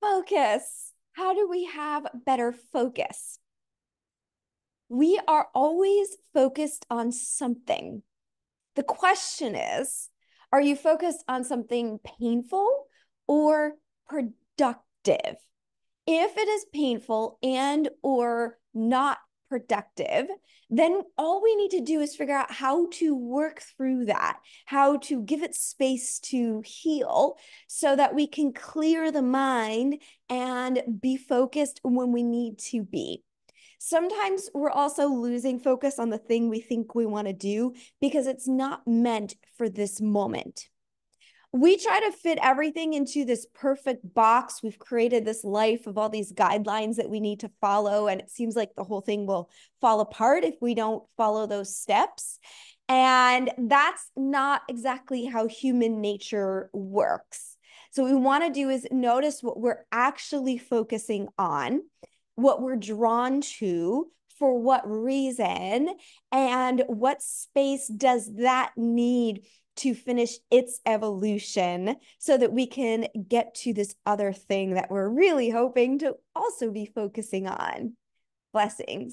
Focus. How do we have better focus? We are always focused on something. The question is, are you focused on something painful or productive? If it is painful and or not productive, then all we need to do is figure out how to work through that, how to give it space to heal so that we can clear the mind and be focused when we need to be. Sometimes we're also losing focus on the thing we think we want to do because it's not meant for this moment. We try to fit everything into this perfect box. We've created this life of all these guidelines that we need to follow, and it seems like the whole thing will fall apart if we don't follow those steps. And that's not exactly how human nature works. So what we want to do is notice what we're actually focusing on, what we're drawn to, for what reason, and what space does that need to finish its evolution so that we can get to this other thing that we're really hoping to also be focusing on. Blessings.